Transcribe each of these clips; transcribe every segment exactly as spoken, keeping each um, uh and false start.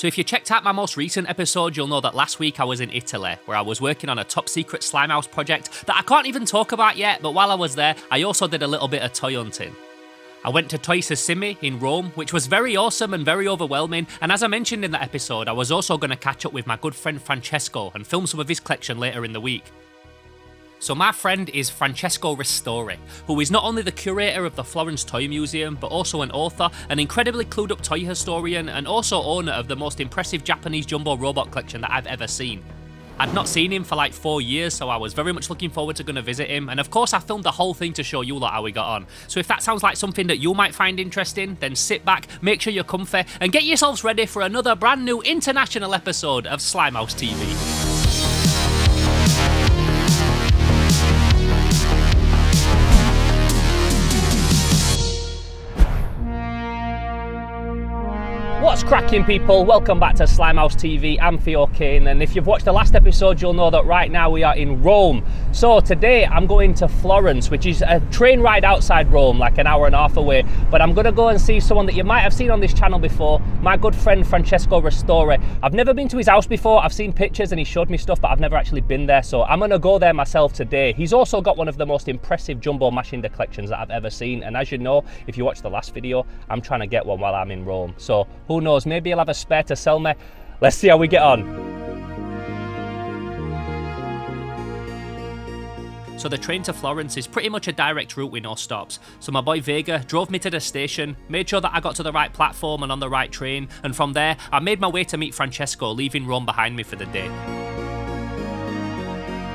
So if you checked out my most recent episode, you'll know that last week I was in Italy, where I was working on a top secret Slimehouse project that I can't even talk about yet, but while I was there, I also did a little bit of toy hunting. I went to Toyssimi in Rome, which was very awesome and very overwhelming, and as I mentioned in that episode, I was also going to catch up with my good friend Francesco and film some of his collection later in the week. So my friend is Francesco Ristori, who is not only the curator of the Florence Toy Museum, but also an author, an incredibly clued up toy historian, and also owner of the most impressive Japanese jumbo robot collection that I've ever seen. I'd not seen him for like four years, so I was very much looking forward to going to visit him, and of course I filmed the whole thing to show you lot how we got on. So if that sounds like something that you might find interesting, then sit back, make sure you're comfy, and get yourselves ready for another brand new international episode of Slimehouse T V. What's cracking, people? Welcome back to Slimehouse T V. I'm Theo Kane, and if you've watched the last episode, you'll know that right now we are in Rome. So today I'm going to Florence, which is a train ride outside Rome, like an hour and a half away. But I'm going to go and see someone that you might have seen on this channel before, my good friend Francesco Ristori. I've never been to his house before. I've seen pictures and he showed me stuff, but I've never actually been there. So I'm going to go there myself today. He's also got one of the most impressive Jumbo Mazinga collections that I've ever seen. And as you know, if you watched the last video, I'm trying to get one while I'm in Rome. So who knows, maybe he'll have a spare to sell me. Let's see how we get on. So the train to Florence is pretty much a direct route with no stops. So my boy Vega drove me to the station, made sure that I got to the right platform and on the right train, and from there I made my way to meet Francesco, leaving Rome behind me for the day.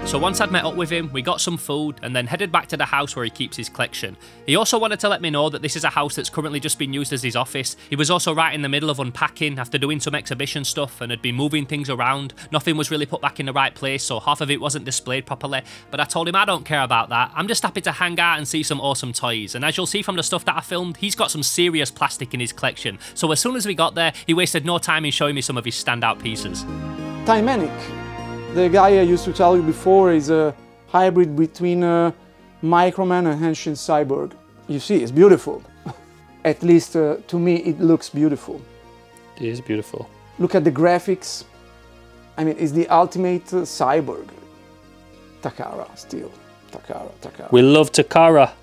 So once I'd met up with him, we got some food and then headed back to the house where he keeps his collection. He also wanted to let me know that this is a house that's currently just been used as his office. He was also right in the middle of unpacking after doing some exhibition stuff and had been moving things around. Nothing was really put back in the right place, so half of it wasn't displayed properly. But I told him I don't care about that. I'm just happy to hang out and see some awesome toys. And as you'll see from the stuff that I filmed, he's got some serious plastic in his collection. So as soon as we got there, he wasted no time in showing me some of his standout pieces. Tymanic. The guy I used to tell you before is a hybrid between uh, Microman and Henshin Cyborg. You see, it's beautiful. At least uh, to me, it looks beautiful. It is beautiful. Look at the graphics. I mean, it's the ultimate uh, cyborg. Takara, still. Takara, Takara. We love Takara.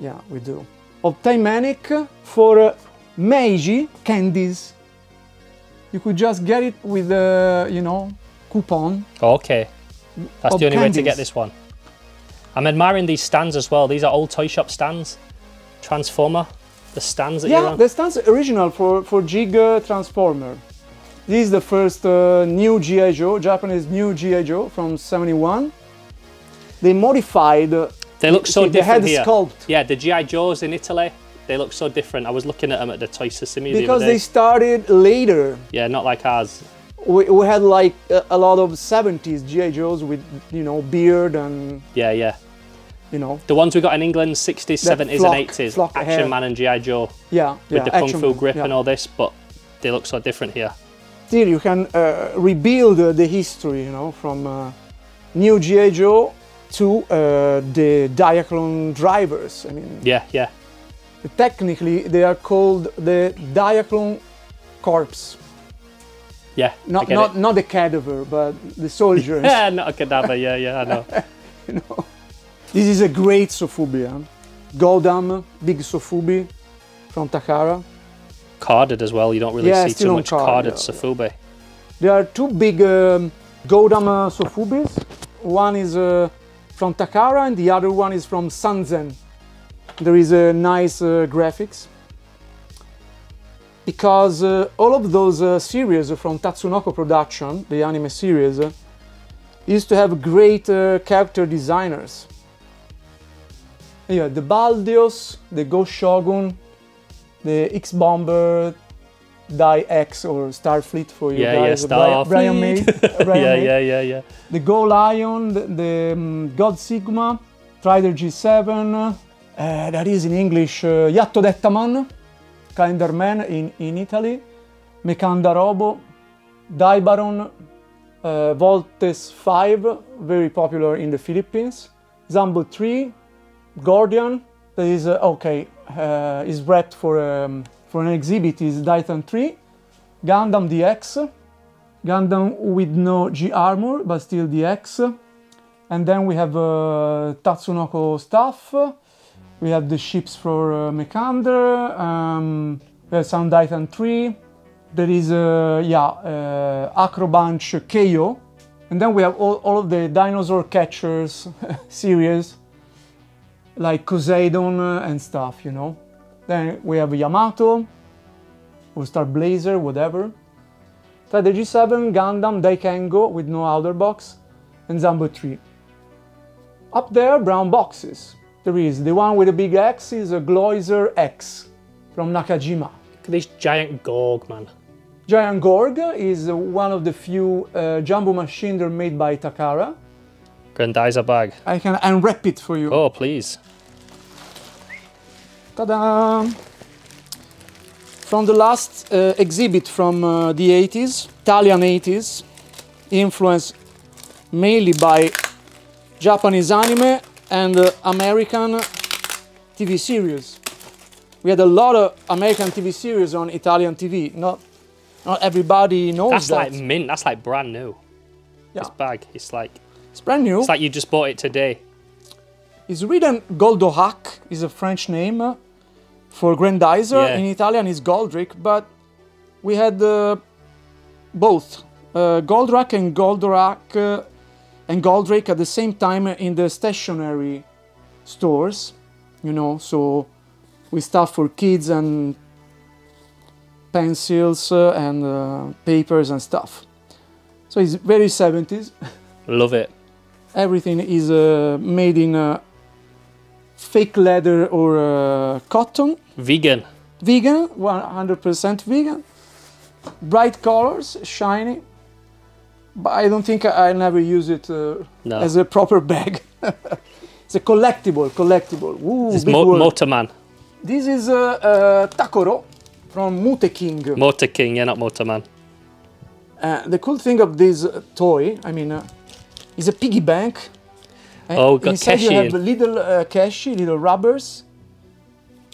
Yeah, we do. Optimanic for uh, Meiji candies. You could just get it with, uh, you know, coupon. Okay, that's the only candies. Way to get this one. I'm admiring these stands as well. These are old toy shop stands. Transformer, the stands that yeah, you're on. Yeah, the stands original for, for Giga Transformer. This is the first uh, new G I Joe, Japanese new G I Joe from seventy-one. They modified. Uh, they look so see, different they had sculpt. Yeah, the G I Joes in Italy, they look so different. I was looking at them at the Toyssimi because the they started later. Yeah, not like ours. We, we had like a, a lot of seventies G I Joes with, you know, beard and... Yeah, yeah. You know. The ones we got in England, sixties, seventies flock, and eighties. Action hair. Man and G I Joe. Yeah, With yeah, the Kung Fu grip yeah. and all this, but they look so different here. Still, you can uh, rebuild uh, the history, you know, from uh, new G I Joe to uh, the Diaclone drivers. I mean... Yeah, yeah. Technically, they are called the Diaclone Corps. Yeah, not not it. not the cadaver, but the soldiers. Yeah, not a cadaver. Yeah, yeah, I know. You know, this is a great Sofubi, huh? Godam, big Sofubi from Takara. Carded as well. You don't really yeah, see too much card, carded yeah, Sofubi. Yeah. There are two big um, Godam uh, Sofubis. One is uh, from Takara, and the other one is from Sanzen. There is a uh, nice uh, graphics. Because uh, all of those uh, series from Tatsunoko Production, the anime series, uh, used to have great uh, character designers. Yeah, the Baldios, the Go Shogun, the X Bomber, Die X or Starfleet for you yeah, guys. Yeah, Brian May, Brian yeah, May. yeah, yeah, yeah. The Go Lion, the, the um, God Sigma, Trider G seven, uh, that is in English, uh, Yatto Dettaman. Calendar Man in, in Italy, Mekanda Robo, Daibaron, uh, Voltes five, very popular in the Philippines, Zambot three, Guardian, that is, uh, okay, uh, is wrapped for, um, for an exhibit, is Titan three, Gundam D X, Gundam with no G-Armor, but still D X. And then we have uh, Tatsunoko stuff, we have the ships for uh, Mekander, um, we have Sound Titan three, there is, uh, yeah, uh, Acrobunch K O, and then we have all, all of the dinosaur catchers series, like Poseidon and stuff, you know. Then we have Yamato, or Star Blazer, whatever. Strategy seven, Gundam, Daikengo with no outer box, and Zambot three. Up there, brown boxes. There is the one with a big X is a Gloizer X from Nakajima. Look at this Giant Gorg, man. Giant Gorg is one of the few uh, jumbo machines that are made by Takara. Grandizer bag. I can unwrap it for you. Oh, please. Ta-da! From the last uh, exhibit from uh, the eighties, Italian eighties, influenced mainly by Japanese anime and uh, American T V series. We had a lot of American T V series on Italian T V. Not, not everybody knows that's that. That's like mint, that's like brand new. Yeah. This bag, it's like... It's brand new. It's like you just bought it today. It's written Goldorak, is a French name for Grandizer. Yeah. In Italian it's Goldrick, but we had uh, both uh, Goldorak and Goldorak uh, and Goldrick at the same time in the stationery stores, you know, so with stuff for kids and pencils uh, and uh, papers and stuff. So it's very seventies. Love it. Everything is uh, made in uh, fake leather or uh, cotton. Vegan. Vegan, one hundred percent vegan. Bright colors, shiny. But I don't think I'll never use it uh, no. as a proper bag. It's a collectible, collectible. Ooh, this is Mo Motorman. This is uh, uh, Takoro from Moteking. Moteking, yeah, not Motorman. Uh, the cool thing of this toy, I mean, uh, it's a piggy bank. Oh, got Inside you have in. little uh, cashy, little rubbers,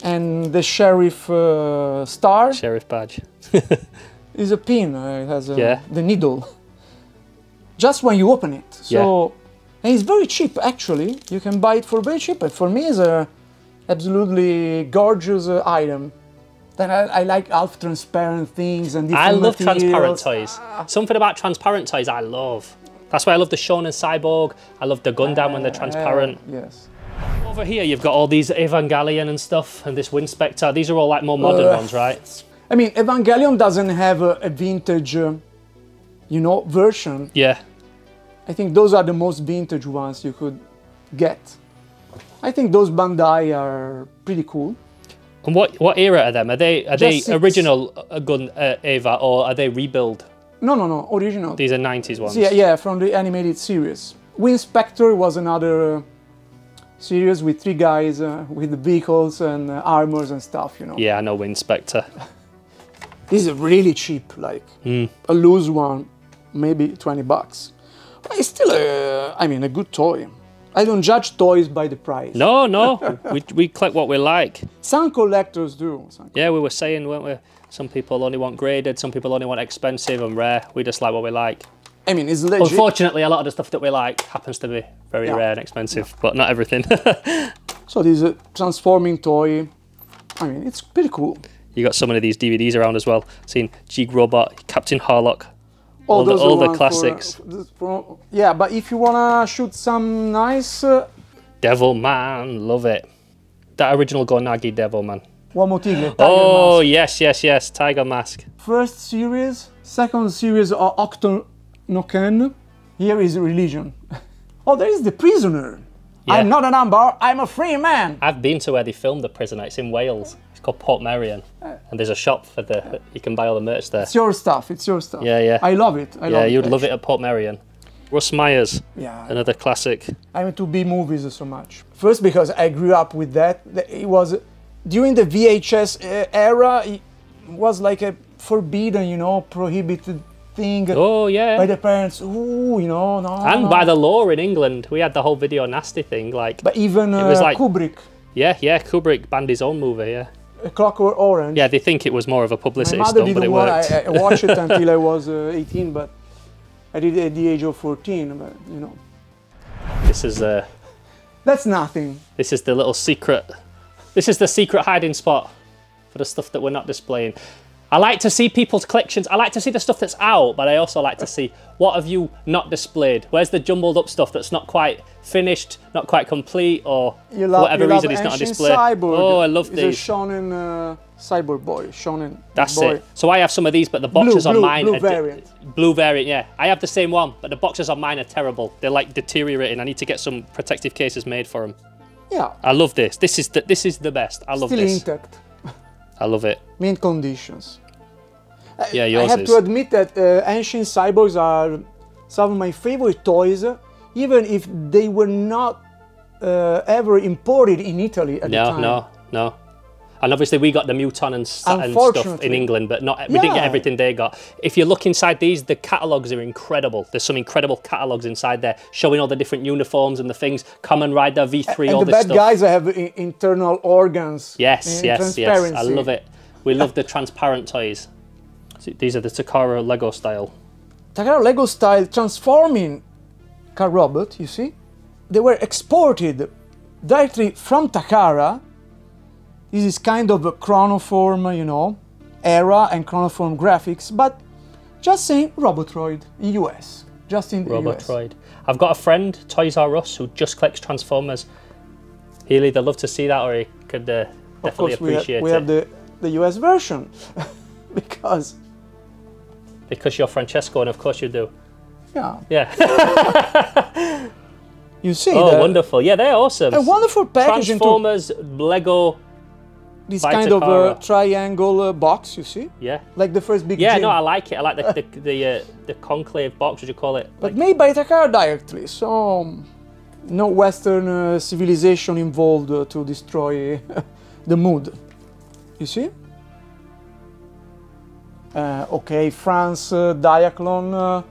and the sheriff uh, star. Sheriff badge. It's a pin. Uh, it has a, yeah. the needle. Just when you open it. So, yeah. And it's very cheap, actually. You can buy it for very cheap. But for me, it's a absolutely gorgeous uh, item. Then I, I like half transparent things and different I love materials. transparent toys. Ah. Something about transparent toys I love. That's why I love the Shonen Cyborg, I love the Gundam uh, when they're transparent. Uh, yes. Over here you've got all these Evangelion and stuff, and this Winspector. These are all like more modern uh, ones, right? I mean, Evangelion doesn't have a, a vintage, uh, you know, version. Yeah. I think those are the most vintage ones you could get. I think those Bandai are pretty cool. And what, what era are them? Are they, are they original uh, gun, uh, Eva, or are they rebuild? No, no, no, original. These are nineties ones. Yeah, yeah, from the animated series. Winspector was another uh, series with three guys uh, with the vehicles and uh, armors and stuff, you know. Yeah, I know Winspector. This is really cheap, like mm. a loose one, maybe twenty bucks. But it's still, a, I mean, a good toy. I don't judge toys by the price. No, no, we, we collect what we like. Some collectors do. Some collectors. Yeah, we were saying, weren't we? Some people only want graded, some people only want expensive and rare. We just like what we like. I mean, it's legit. Unfortunately, a lot of the stuff that we like happens to be very yeah. rare and expensive, yeah. but not everything. So this is a transforming toy. I mean, it's pretty cool. You got so many of these D V Ds around as well. I've seen Jig Robot, Captain Harlock, all, all the, all the classics. For, for, yeah, but if you wanna shoot some nice... Uh... Devil Man, love it. That original Gonagi Devil Man. One more thing, oh, Mask. yes, yes, yes, Tiger Mask. First series, second series of Octonoken. Here is religion. Oh, there is the Prisoner. Yeah. I'm not a number, I'm a free man. I've been to where they filmed the Prisoner, it's in Wales. It's called Portmeirion. And there's a shop for the, you can buy all the merch there. It's your stuff, it's your stuff. Yeah, yeah. I love it, I yeah, love it. Yeah, you'd love it at Portmeirion. Russ Myers, yeah, another classic. I'm into B movies so much. First because I grew up with that, it was, during the V H S era, it was like a forbidden, you know, prohibited thing. Oh, yeah. By the parents, ooh, you know, no. And no. by the law in England, we had the whole video nasty thing, like. But even uh, it was like, Kubrick. Yeah, yeah, Kubrick banned his own movie, yeah. Clockwork Orange. Yeah, they think it was more of a publicity stunt, but it worked. I, I watched it until I was uh, eighteen, but I did it at the age of fourteen, but you know. This is uh, that's nothing. This is the little secret. This is the secret hiding spot for the stuff that we're not displaying. I like to see people's collections. I like to see the stuff that's out, but I also like to see what have you not displayed. Where's the jumbled up stuff that's not quite finished, not quite complete, or you love, for whatever you reason it's not a display. Cyborg. Oh, I love these. It's a Shonen uh, Cyborg boy. Shonen. That's boy. It. So I have some of these, but the boxes blue, on blue, mine blue are variant. Blue variant. Yeah, I have the same one, but the boxes on mine are terrible. They're like deteriorating. I need to get some protective cases made for them. Yeah. I love this. This is the this is the best. I love Still this. Still intact. I love it. Mint conditions. Yeah, yours is. I have is. to admit that uh, Henshin cyborgs are some of my favorite toys, even if they were not uh, ever imported in Italy at no, the time. No, no, no. And obviously we got the Muton and, and stuff in England, but not we yeah. didn't get everything they got. If you look inside these, the catalogues are incredible. There's some incredible catalogues inside there, showing all the different uniforms and the things. Kamen Rider, V three, and all this stuff. And the bad guys have internal organs. Yes, yes, yes. I love it. We love the transparent toys. So these are the Takara Lego style. Takara Lego style transforming car robot, you see? They were exported directly from Takara. This is kind of a chronoform, you know, era and chronoform graphics, but just saying Robotroid in U S. Just in the Robotroid. U S. I've got a friend, Toys R Us, who just collects Transformers. He'll either love to see that or he could uh, definitely appreciate it. We have the, the U S version, because... Because you're Francesco, and of course you do. Yeah. Yeah. You see. Oh, wonderful. Yeah, they're awesome. A wonderful packaging. Transformers, Lego... This By kind Takara. of a triangle uh, box, you see? Yeah. Like the first big Yeah, gym. no, I like it. I like the the, the, uh, the concave box, would you call it? But like... made by Takara directly, so um, no Western uh, civilization involved uh, to destroy the mood. You see? Uh, okay, France, uh, Diaclone, uh,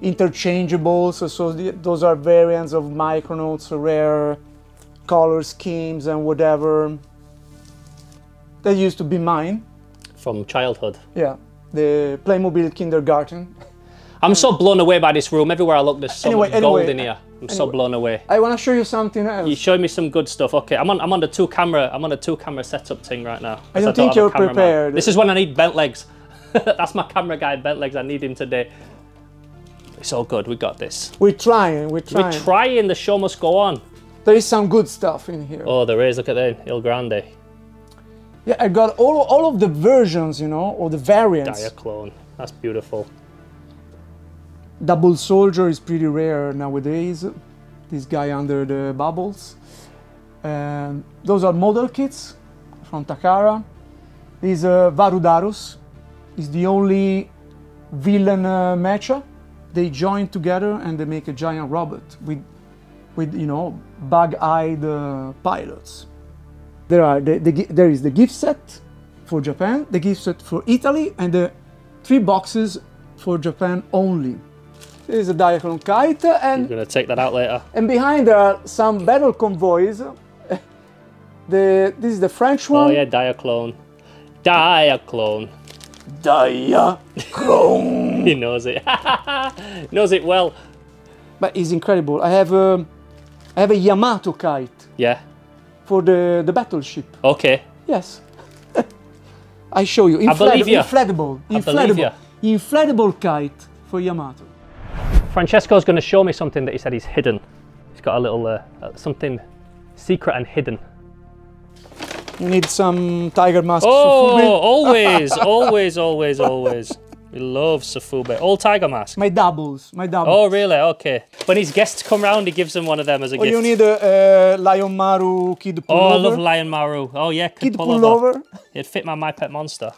interchangeables, so, so the, those are variants of Micronauts, rare color schemes and whatever. That used to be mine. From childhood. Yeah, the Playmobil kindergarten. I'm so blown away by this room. Everywhere I look, there's so anyway, much anyway, gold in here. I'm anyway. so blown away. I want to show you something else. You showed me some good stuff. Okay, I'm on. I'm on the two camera. I'm on a two camera setup thing right now. I don't, I don't think you're prepared. Man. This is when I need bent legs. That's my camera guy, bent legs. I need him today. It's all good. We got this. We're trying. We're trying. We're trying. The show must go on. There is some good stuff in here. Oh, there is. Look at that, Il Grande. Yeah, I got all, all of the versions, you know, or the variants. Diaclone, that's beautiful. Double Soldier is pretty rare nowadays. This guy under the bubbles. Um, those are model kits from Takara. This uh, Varudarus is the only villain uh, matcha. They join together and they make a giant robot with, with you know, bug-eyed uh, pilots. There are the, the, there is the gift set for Japan, the gift set for Italy, and the three boxes for Japan only. There is a Diaclone kite, and you're gonna take that out later. And behind there are some battle convoys. The this is the French one. Oh yeah, Diaclone, Diaclone, Diaclone. He knows it. He knows it well. But it's incredible. I have a, I have a Yamato kite. Yeah. For the, the battleship. Okay. Yes. I show you. Inflat I believe you. Inflatable. Inflatable. I believe you. Inflatable kite for Yamato. Francesco's going to show me something that he said he's hidden. He's got a little uh, something secret and hidden. You need some Tiger Mask. Oh, Sofubi. always, always, always, always. We love Sofubi. All Tiger Mask. My doubles, my doubles. Oh, really? Okay. When his guests come round, he gives them one of them as a oh, gift. Oh, you need a uh, Lion Maru Kid Pullover. Oh, I love Lion Maru. Oh, yeah, Kid, kid Pullover. It'd fit my My Pet Monster.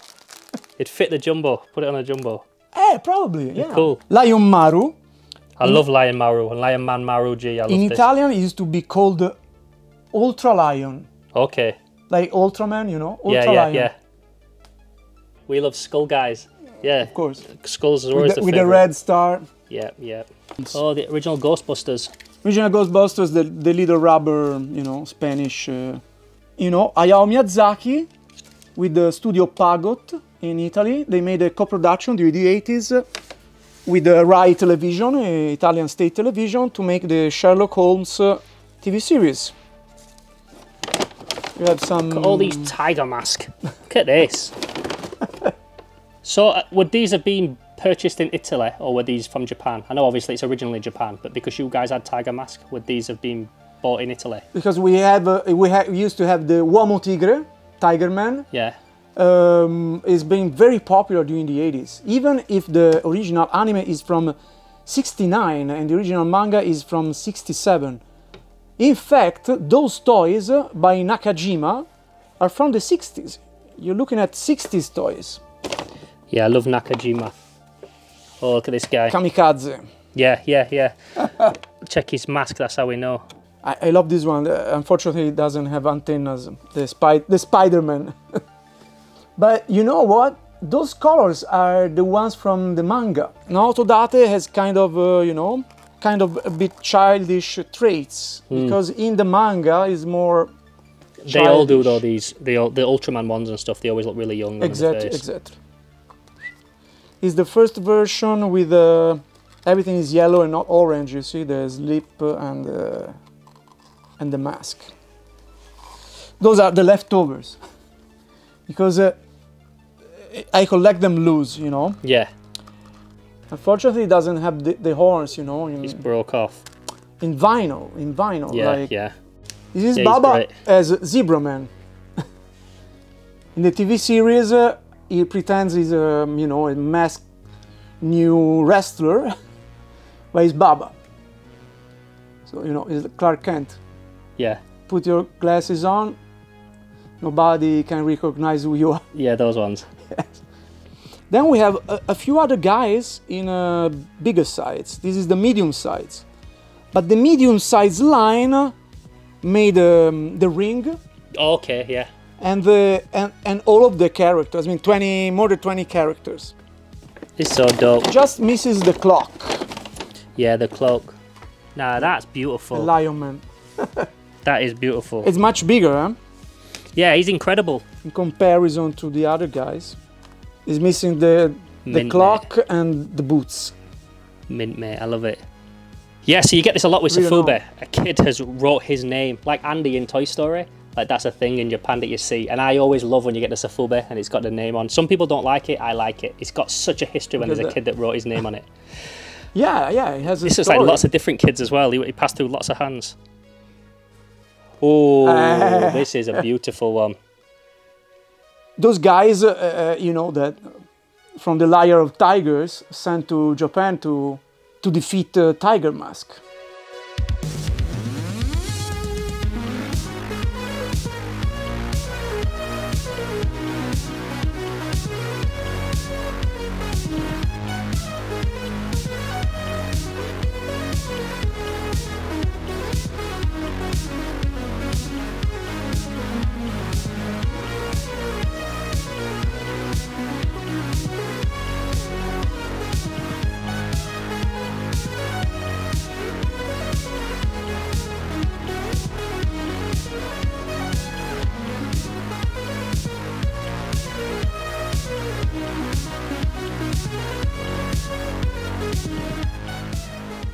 It'd fit the Jumbo. Put it on a Jumbo. Eh, probably, yeah. Cool. Lion Maru. I in, love Lion Maru and Lion Man Maru G. I love in this. Italian, it used to be called uh, Ultra Lion. Okay. Like Ultraman, you know? Ultra yeah, yeah, Lion. yeah. We love Skull Guys. Yeah, of course. Skulls is always with the, the with a red star. Yeah, yeah. Oh, the original Ghostbusters. Original Ghostbusters, the, the little rubber, you know, Spanish. Uh, you know, Hayao Miyazaki with the studio Pagot in Italy. They made a co-production during the eighties with the Rai Television, Italian state television, to make the Sherlock Holmes uh, T V series. We have some... Look at all these Tiger Mask. Look at this. So, uh, would these have been purchased in Italy, or were these from Japan? I know obviously it's originally Japan, but because you guys had Tiger Mask, would these have been bought in Italy? Because we have, uh, we, ha we used to have the Uomo Tigre, Tiger Man. Yeah. Um, it's been very popular during the eighties. Even if the original anime is from sixty-nine and the original manga is from sixty-seven. In fact, those toys by Nakajima are from the sixties. You're looking at sixties toys. Yeah, I love Nakajima. Oh, look at this guy. Kamikaze. Yeah, yeah, yeah. Check his mask, that's how we know. I, I love this one. Uh, unfortunately, it doesn't have antennas. The, spy the Spider-Man. But you know what? Those colors are the ones from the manga. Now, Todate has kind of, uh, you know, kind of a bit childish traits, mm. because in the manga is more childish. They all do though, these, the, the Ultraman ones and stuff, they always look really young. Exactly, exactly. It's the first version with uh, everything is yellow and not orange, you see, the slip and, uh, and the mask. Those are the leftovers, because uh, I collect them loose, you know? Yeah. Unfortunately, it doesn't have the, the horns, you know. In, he's broke off. In vinyl, in vinyl. Yeah, like, yeah. This is yeah, Baba as Zebra Man. In the T V series, uh, he pretends he's a, you know, a masked new wrestler, but he's Baba. So, you know, he's Clark Kent. Yeah. Put your glasses on, nobody can recognize who you are. Yeah, those ones. Yes. Then we have a, a few other guys in uh, bigger size. This is the medium size. But the medium size line made um, the ring. Okay, yeah. And the and, and all of the characters. I mean, twenty more than twenty characters. It's so dope. Just misses the clock. Yeah, the clock. Nah, that's beautiful. The Lion Man. That is beautiful. It's much bigger, huh? Yeah, he's incredible. In comparison to the other guys. Is missing the, the clock mate. And the boots. Mint, mate, I love it. Yeah, so you get this a lot with Sofubi. A kid has wrote his name, like Andy in Toy Story. Like, that's a thing in Japan that you see. And I always love when you get the Sofubi and it's got the name on. Some people don't like it, I like it. It's got such a history when because there's a kid that wrote his name on it. Yeah, yeah, it has a This is like lots of different kids as well. He, he passed through lots of hands. Oh, uh. This is a beautiful one. Those guys, uh, uh, you know, that from the Lair of Tigers sent to Japan to, to defeat uh, Tiger Mask.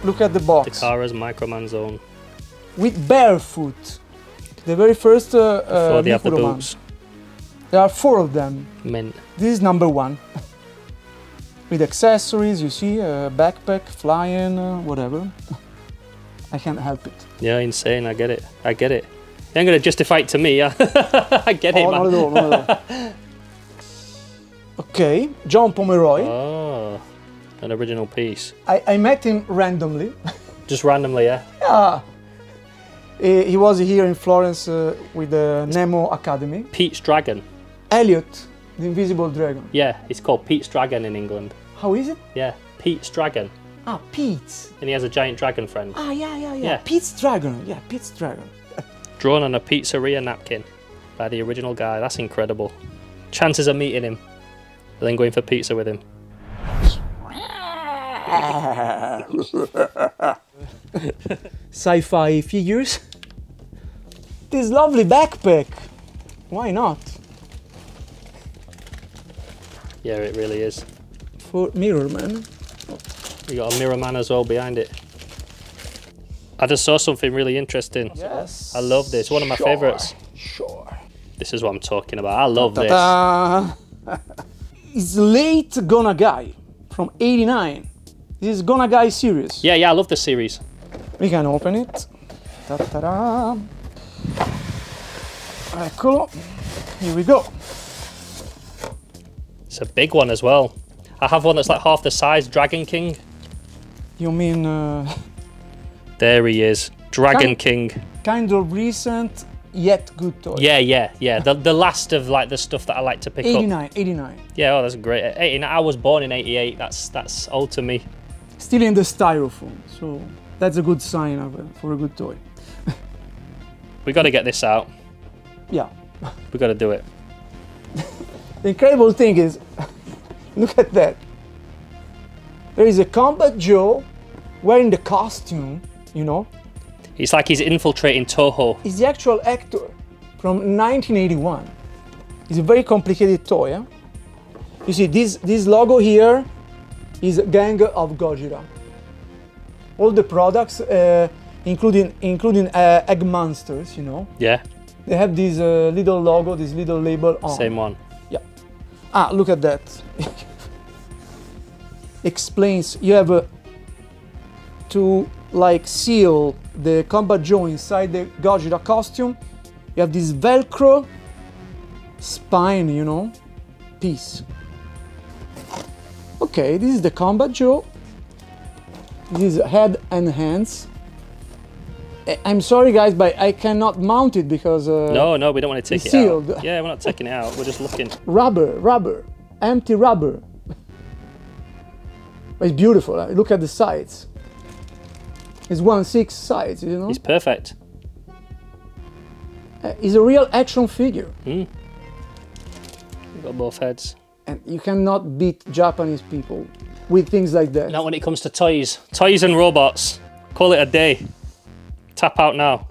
Look at the box. Takara's Microman Zone. With barefoot. The very first uh, uh, the Microman. There are four of them. Mint. This is number one. With accessories, you see, uh, backpack, flying, uh, whatever. I can't help it. Yeah, insane, I get it. I get it. They ain't gonna justify it to me, yeah? I get oh, it, man. Not at all, not at all. Okay, John Pomeroy. Oh. An original piece. I, I met him randomly. Just randomly, yeah? Yeah. He, he was here in Florence uh, with the it's Nemo Academy. Pete's Dragon. Elliot, the Invisible Dragon. Yeah, it's called Pete's Dragon in England. How is it? Yeah, Pete's Dragon. Ah, Pete's. And he has a giant dragon friend. Ah, yeah, yeah, yeah. yeah. Pete's Dragon, yeah, Pete's Dragon. Drawn on a pizzeria napkin by the original guy. That's incredible. Chances of meeting him and then going for pizza with him. Sci-fi figures. This lovely backpack. Why not? Yeah, it really is. For Mirror Man. Oh. You got a Mirror Man as well behind it. I just saw something really interesting. Yes. I love this. One of my sure. favorites. Sure. This is what I'm talking about. I love Ta -ta this. It's late Gonagai from eighty-nine. This is Gonagai series. Yeah, yeah, I love the series. We can open it. Ta -ta -da. Eccolo. Here we go. It's a big one as well. I have one that's like half the size, Dragon King. You mean... Uh... There he is, Dragon kind, King. Kind of recent, yet good toy. Yeah, yeah, yeah. the, the last of like the stuff that I like to pick eighty-nine, up. eighty-nine, eighty-nine. Yeah, oh, that's great. eighty-nine, I was born in eighty-eight, that's, that's old to me. Still in the styrofoam, so that's a good sign of a, for a good toy. We got to get this out. Yeah. We got to do it. The incredible thing is, look at that. There is a Combat Joe wearing the costume, you know. It's like he's infiltrating Toho. He's the actual actor from nineteen eighty-one. It's a very complicated toy. Huh? You see, this, this logo here is a Gang of Gojira. All the products, uh, including, including uh, Egg Monsters, you know. Yeah. They have this uh, little logo, this little label on. Same one. Yeah. Ah, look at that. Explains, you have uh, to like seal the Combat Joe inside the Gojira costume. You have this Velcro spine, you know, piece. Okay, this is the Combat Joe. This is head and hands. I'm sorry guys, but I cannot mount it because... Uh, no, no, we don't want to take it sealed. out. Yeah, we're not taking it out, we're just looking. Rubber, rubber, empty rubber. It's beautiful, right? Look at the sides. It's one six sides, you know? It's perfect. Uh, it's a real action figure. Mm. We've got both heads. And you cannot beat Japanese people with things like that. Not when it comes to toys. Toys and robots. Call it a day. Tap out now.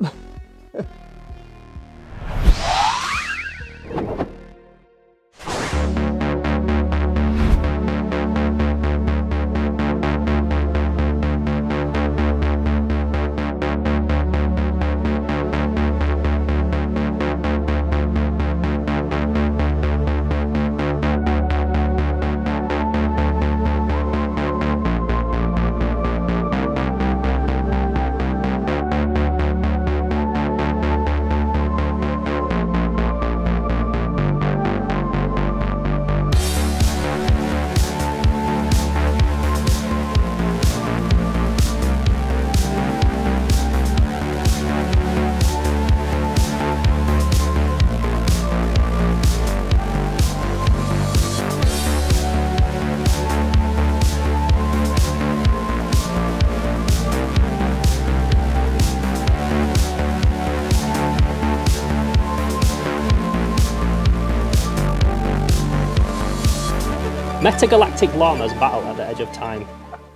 Metagalactic llamas battle at the edge of time.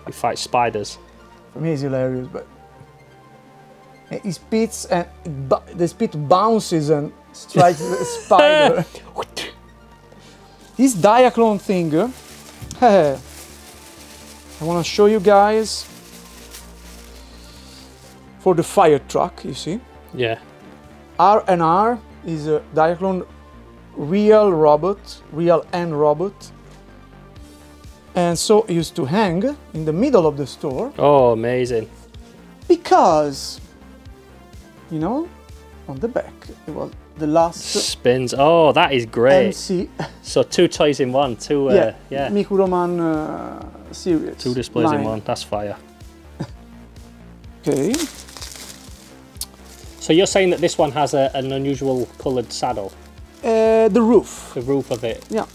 You fight spiders. For me, it's hilarious, but it spits and it the spit bounces and strikes the spider. This Diaclone thing, I want to show you guys for the fire truck. You see? Yeah. R and R is a Diaclone real robot, real and robot. And so it used to hang in the middle of the store. Oh, amazing. Because, you know, on the back, it was the last... Spins. Oh, that is great. M C. So two toys in one, two... Yeah, uh, yeah. Microman uh, series. Two displays line. in one, that's fire. Okay. So you're saying that this one has a, an unusual coloured saddle? Uh, the roof. The roof of it. Yeah.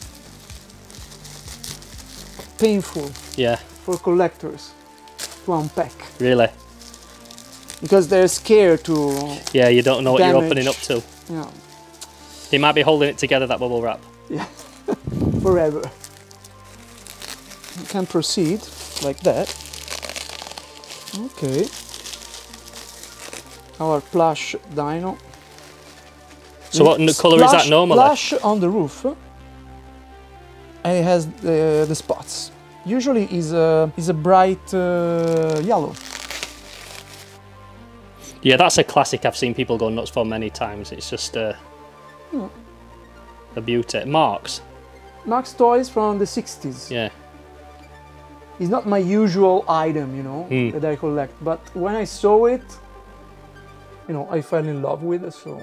Painful, yeah, for collectors to unpack. Really? Because they're scared to. Yeah, you don't know damage. what you're opening up to. Yeah. He might be holding it together, that bubble wrap. Yeah. Forever. You can proceed like that. Okay. Our plush dino. So what colour is that normally? Plush on the roof. and it has the, the spots. Usually is a, is a bright uh, yellow. Yeah, that's a classic I've seen people go nuts for many times. It's just a, hmm. a beauty. Marks. Marks toys from the sixties. Yeah. It's not my usual item, you know, hmm. that I collect. But when I saw it, you know, I fell in love with it, so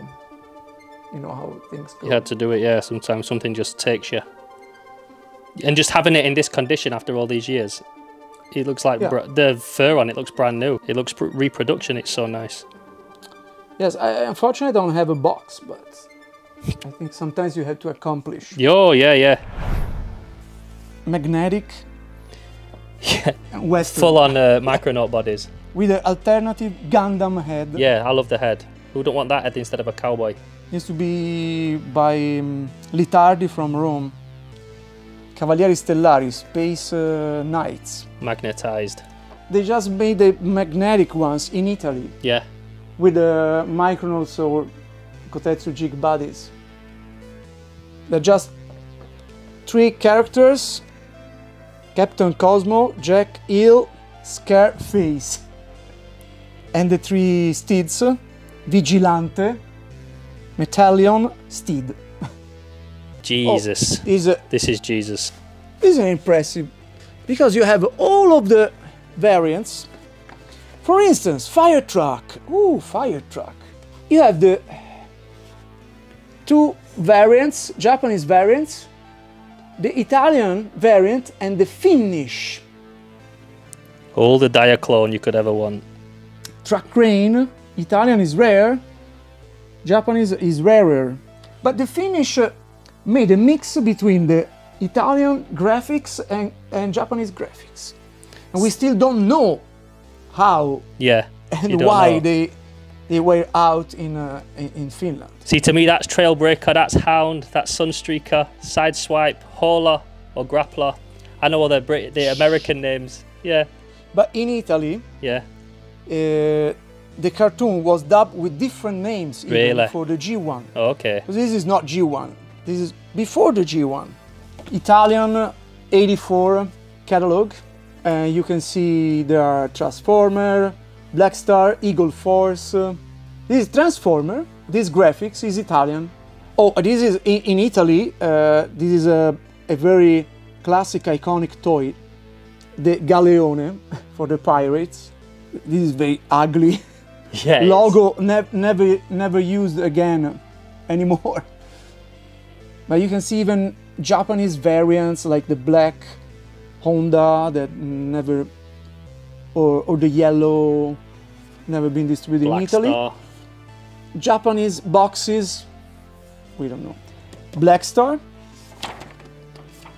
you know how things go. You had to do it, yeah. Sometimes something just takes you. And just having it in this condition after all these years, it looks like yeah. br the fur on it looks brand new. It looks reproduction. It's so nice. Yes, I, unfortunately, I don't have a box, but I think sometimes you have to accomplish. Oh, yeah, yeah. Magnetic. Yeah. Western. Full on uh, Micronaut bodies. With an alternative Gundam head. Yeah, I love the head. Who don't want that head instead of a cowboy? Used to be by um, Litardi from Rome. Cavalieri Stellari, Space uh, Knights. Magnetized. They just made the magnetic ones in Italy. Yeah. With the uh, Micronauts or Kotetsu Jig bodies. They're just three characters. Captain Cosmo, Jack Hill, Scarface. And the three steeds. Vigilante, Metallion, Steed. Jesus, oh, is a, this is Jesus. This is impressive, because you have all of the variants. For instance, fire truck. Ooh, fire truck. You have the two variants, Japanese variants, the Italian variant, and the Finnish. All the Diaclone you could ever want. Truck crane. Italian is rare. Japanese is rarer. But the Finnish uh, made a mix between the Italian graphics and, and Japanese graphics. And we still don't know how yeah, and why know. they they were out in, uh, in in Finland. See, to me that's Trailbreaker, that's Hound, that's Sunstreaker, Sideswipe, Hauler or Grappler. I know all the, Brit the American names, yeah. But in Italy, yeah, uh, the cartoon was dubbed with different names really? for the G one. Oh, okay. So this is not G one. This is before the G one. Italian eighty-four catalog. Uh, you can see there are Transformer, Black Star, Eagle Force. Uh, this is Transformer. This graphics is Italian. Oh, this is in, in Italy. Uh, this is a, a very classic, iconic toy. The Galeone for the pirates. This is very ugly. Yes. Logo ne never, never used again anymore. But you can see even Japanese variants like the black Honda that never, or, or the yellow, never been distributed black in Italy. Star. Japanese boxes, we don't know. Black Star,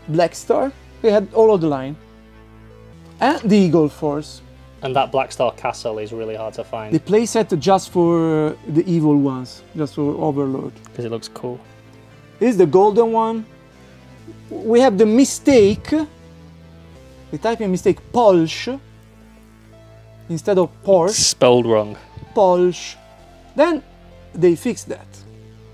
Black Star, they had all of the line. And the Eagle Force. And that Black Star Castle is really hard to find. The playset just for the evil ones, just for Overlord. Because it looks cool. This is the golden one. We have the mistake, the typing mistake, Polsch, instead of Porsche. Spelled wrong. Polsch. Then they fixed that.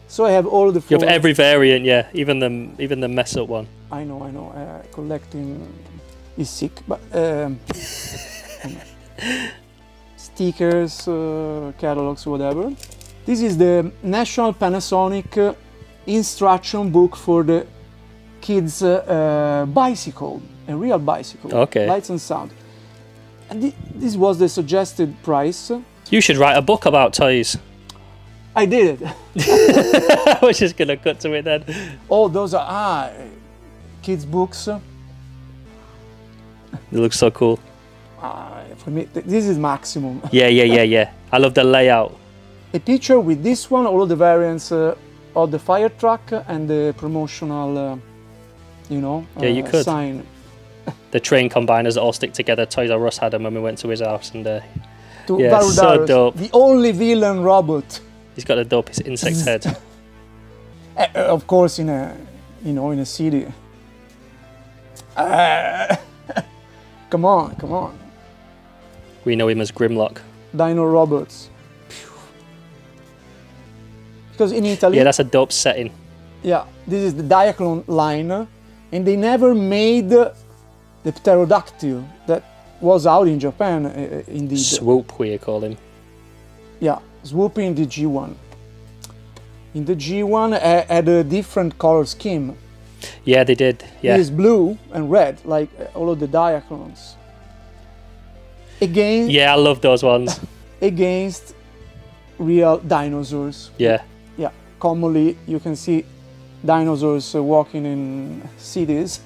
So I have all the four. You have every variant, yeah, even the, even the mess up one. I know, I know, uh, collecting is sick, but... Um, stickers, uh, catalogs, whatever. This is the National Panasonic uh, instruction book for the kids' uh, uh, bicycle, a real bicycle, okay. Lights and sound. And th this was the suggested price. You should write a book about toys. I did it. I was just going to cut to it then. Oh, those are ah, kids' books. They look so cool. Ah, for me, th this is maximum. Yeah, yeah, yeah, yeah. I love the layout. A picture with this one, all of the variants uh, of the fire truck and the promotional, uh, you know, yeah, uh, you could. sign. The train combiners that all stick together. Toys R Us had them when we went to his house, and uh, to yeah, so dope. The only villain robot. He's got the dopest insect head. Uh, of course, in a, you know, in a city. Uh, come on, come on. We know him as Grimlock. Dino robots. Because in Italy... Yeah, that's a dope setting. Yeah, this is the Diaclone line. and they never made the pterodactyl that was out in Japan, uh, indeed. Swoop, we call him. Yeah, Swoop in the G one. In the G one, uh, had a different color scheme. Yeah, they did. Yeah, it is blue and red, like all of the Diaclones. Again. Yeah, I love those ones. Against real dinosaurs. Yeah. Yeah. Commonly, you can see dinosaurs uh, walking in cities,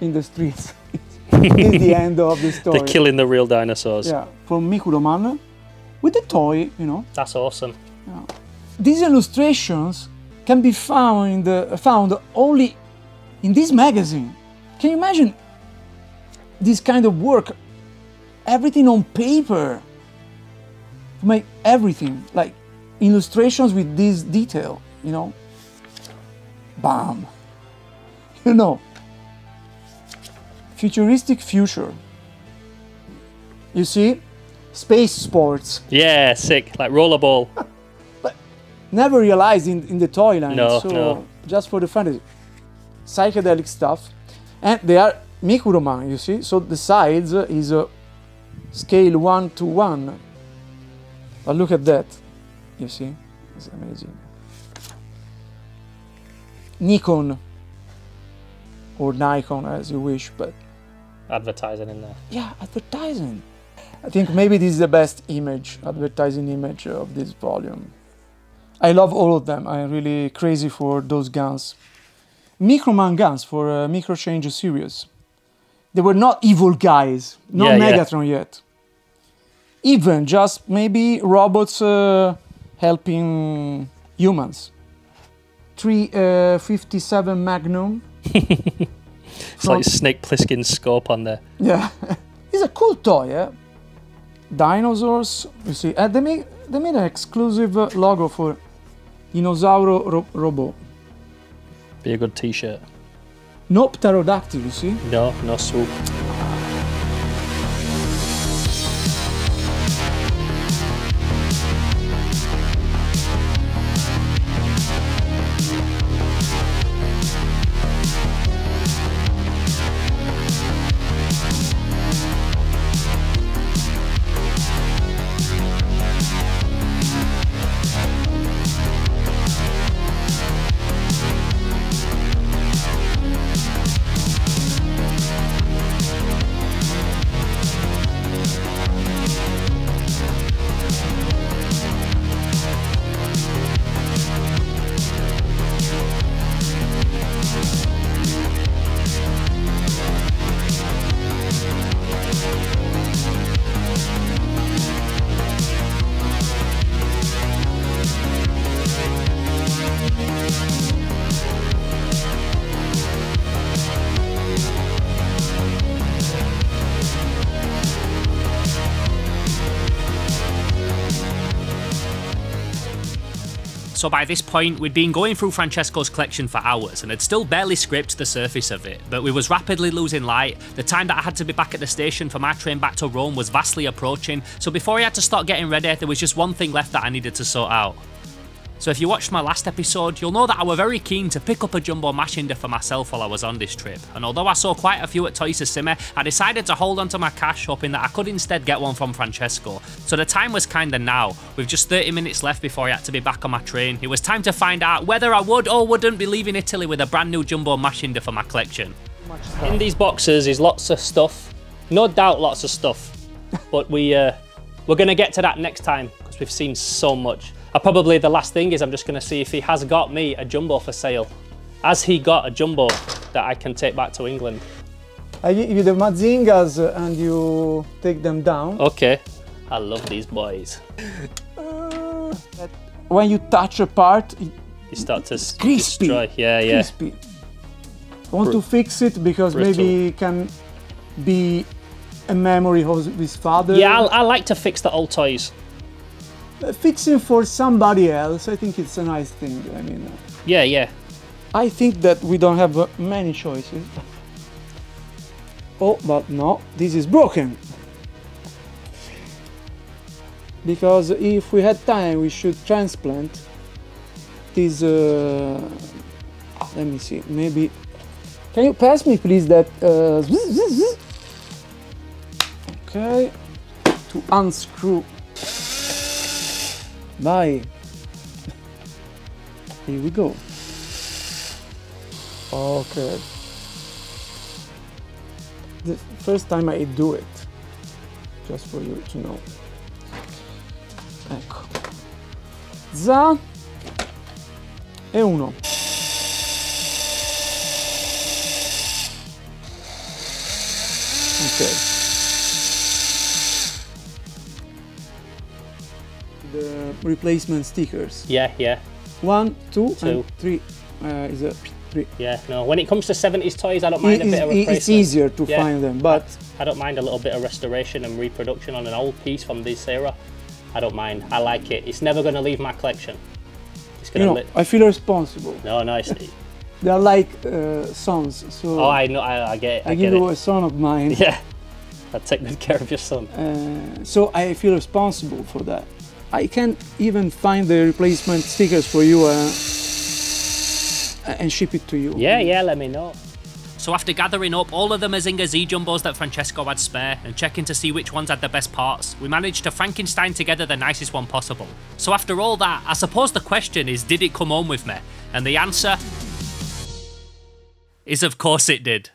in the streets. It's the end of the story. They're killing the real dinosaurs. Yeah. From Microman, with the toy, you know. That's awesome. Yeah. These illustrations can be found uh, found only in this magazine. Can you imagine this kind of work? Everything on paper. To make everything like illustrations with this detail, you know. Bam. You know. Futuristic future. You see? Space sports. Yeah, sick. Like rollerball. But never realized in, in the toy line. No, so no. Just for the fantasy. Psychedelic stuff. And they are Microman, you see? So the size is a scale one to one. But look at that. You see? It's amazing. Nikon. Or Nikon, as you wish, but... Advertising in there. Yeah, advertising. I think maybe this is the best image, advertising image of this volume. I love all of them. I'm really crazy for those guns. Microman guns for uh, Microchange series. They were not evil guys. No yeah, Megatron yeah. yet. Even just maybe robots uh, helping humans. three fifty-seven Magnum. It's like Snake Plissken's scope on there. Yeah. It's a cool toy, yeah? Dinosaurs, you see. Uh, they, made, they made an exclusive uh, logo for Dinosauro ro Robo. Be a good t-shirt. No pterodactyl, you see? No, no swoop. So by this point, we'd been going through Francesco's collection for hours and had still barely scraped the surface of it, but we was rapidly losing light. The time that I had to be back at the station for my train back to Rome was vastly approaching, so before I had to start getting ready, there was just one thing left that I needed to sort out. So if you watched my last episode, you'll know that I were very keen to pick up a Jumbo Mazinga for myself while I was on this trip, and although I saw quite a few at Toyssimi, I decided to hold onto my cash, hoping that I could instead get one from Francesco. So the time was kinda now, with just thirty minutes left before I had to be back on my train. It was time to find out whether I would or wouldn't be leaving Italy with a brand new Jumbo Mazinga for my collection. In these boxes is lots of stuff, no doubt lots of stuff, but we, uh, we're gonna get to that next time, because we've seen so much. Uh, probably the last thing is I'm just going to see if he has got me a Jumbo for sale. Has he got a Jumbo that I can take back to England? I give you the Mazingas and you take them down. Okay. I love these boys. Uh, when you touch a part, it, you start to crispy. Destroy. Yeah, yeah. Crispy. I want Br to fix it because brittle. Maybe it can be a memory of his father. Yeah, I, I like to fix the old toys. Uh, fixing for somebody else, I think it's a nice thing, I mean... Uh, yeah, yeah. I think that we don't have uh, many choices. Oh, but no, this is broken! Because if we had time, we should transplant this... Uh, Let me see, maybe... Can you pass me, please, that... Uh... Okay... To unscrew... Bye! Here we go. Okay. The first time I do it, just for you to know. Ecco. Za e uno. Okay. The replacement stickers. Yeah, yeah. One, two, two. And three. Uh, is a three. Yeah, no. When it comes to seventies toys, I don't mind it a bit is, of replacement. It's easier to yeah. find them, but I, I don't mind a little bit of restoration and reproduction on an old piece from this era. I don't mind. I like it. It's never going to leave my collection. It's going to. You know, I feel responsible. No, no. It's, they are like uh, sons. So. Oh, I know. I, I get it. I, I give you a son of mine. Yeah. I take good care of your son. Uh, so I feel responsible for that. I can't even find the replacement stickers for you uh, and ship it to you. Yeah, yeah, let me know. So after gathering up all of the Mazinga Z Jumbos that Francesco had spare and checking to see which ones had the best parts, we managed to Frankenstein together the nicest one possible. So after all that, I suppose the question is, did it come home with me? And the answer is of course it did.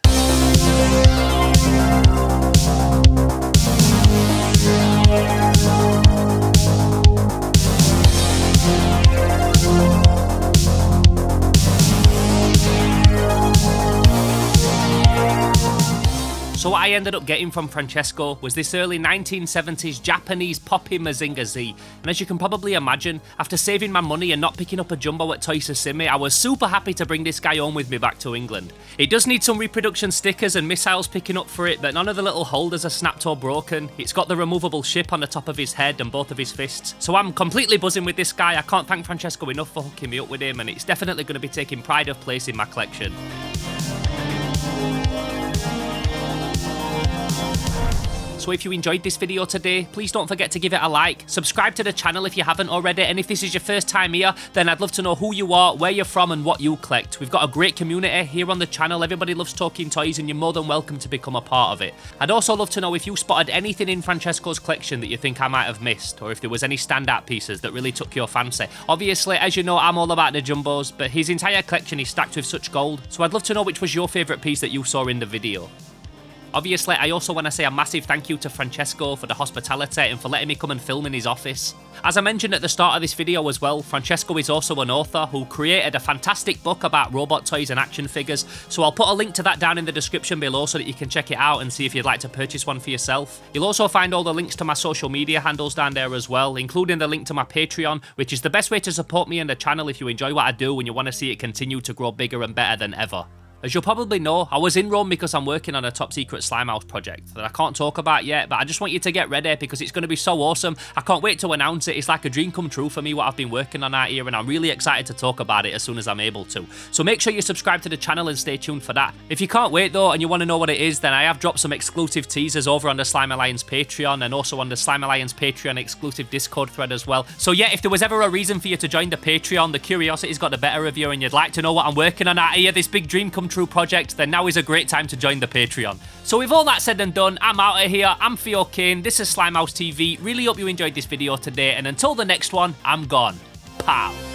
So what I ended up getting from Francesco was this early nineteen seventies Japanese poppy Mazinga Z, and as you can probably imagine, after saving my money and not picking up a jumbo at Toyssimi, I was super happy to bring this guy home with me back to England. It does need some reproduction stickers and missiles picking up for it, but none of the little holders are snapped or broken. It's got the removable ship on the top of his head and both of his fists, so I'm completely buzzing with this guy. I can't thank Francesco enough for hooking me up with him, and it's definitely going to be taking pride of place in my collection. So if you enjoyed this video today, please don't forget to give it a like, subscribe to the channel if you haven't already, and if this is your first time here, then I'd love to know who you are, where you're from and what you collect. We've got a great community here on the channel, everybody loves talking toys and you're more than welcome to become a part of it. I'd also love to know if you spotted anything in Francesco's collection that you think I might have missed, or if there was any standout pieces that really took your fancy. Obviously, as you know, I'm all about the jumbos, but his entire collection is stacked with such gold, so I'd love to know which was your favourite piece that you saw in the video. Obviously, I also want to say a massive thank you to Francesco for the hospitality and for letting me come and film in his office. As I mentioned at the start of this video as well, Francesco is also an author who created a fantastic book about robot toys and action figures, so I'll put a link to that down in the description below so that you can check it out and see if you'd like to purchase one for yourself. You'll also find all the links to my social media handles down there as well, including the link to my Patreon, which is the best way to support me and the channel if you enjoy what I do and you want to see it continue to grow bigger and better than ever. As you'll probably know, I was in Rome because I'm working on a top secret Slimehouse project that I can't talk about yet, but I just want you to get ready because it's going to be so awesome. I can't wait to announce it. It's like a dream come true for me what I've been working on out here, and I'm really excited to talk about it as soon as I'm able to. So make sure you subscribe to the channel and stay tuned for that. If you can't wait though and you want to know what it is, then I have dropped some exclusive teasers over on the Slime Alliance Patreon and also on the Slime Alliance Patreon exclusive Discord thread as well. So yeah, if there was ever a reason for you to join the Patreon, the curiosity's got the better of you and you'd like to know what I'm working on out here, this big dream come true project, then now is a great time to join the Patreon. So with all that said and done, I'm out of here. I'm Theo Kane. This is Slimehouse T V. Really hope you enjoyed this video today, and until the next one, I'm gone. Pow.